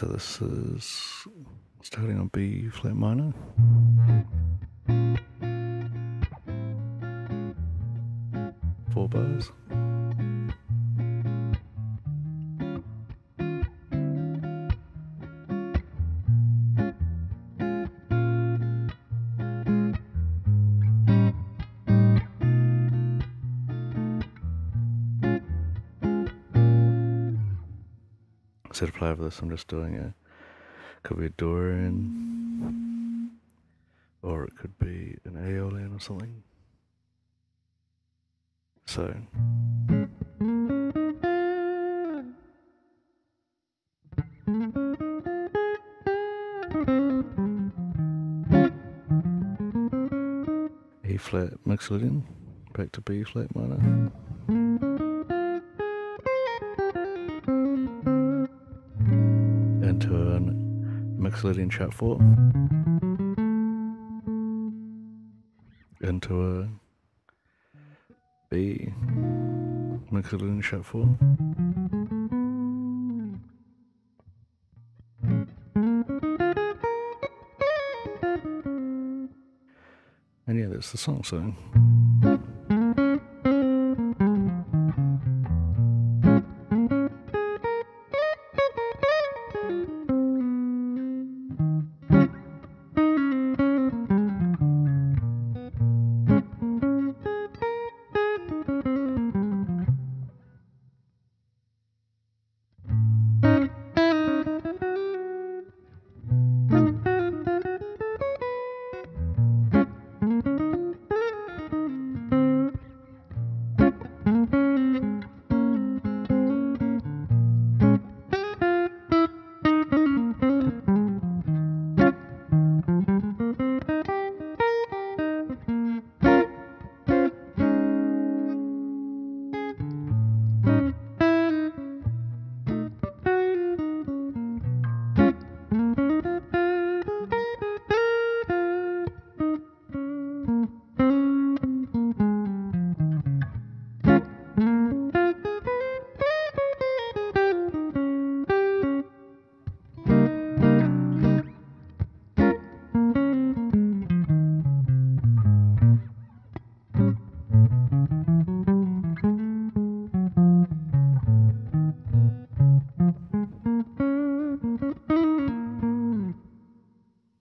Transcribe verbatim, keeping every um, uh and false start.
so this is starting on B flat minor. Four bars. Instead of play over this, I'm just doing a, could be a Dorian, or it could be an Aeolian or something. So. E flat Mixolydian, back to B flat minor. Mixolydian chart four into a B Mixolydian chart four and yeah, that's the song. So